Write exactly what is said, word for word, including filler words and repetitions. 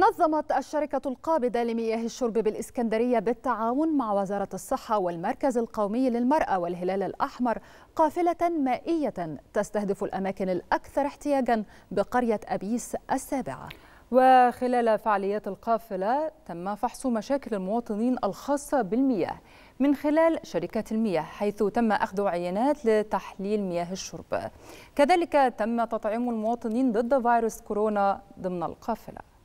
نظمت الشركة القابضة لمياه الشرب بالإسكندرية بالتعاون مع وزارة الصحة والمركز القومي للمرأة والهلال الأحمر قافلة مائية تستهدف الأماكن الأكثر احتياجا بقرية أبيس السابعة. وخلال فعاليات القافلة تم فحص مشاكل المواطنين الخاصة بالمياه من خلال شركة المياه، حيث تم أخذ عينات لتحليل مياه الشرب. كذلك تم تطعيم المواطنين ضد فيروس كورونا ضمن القافلة.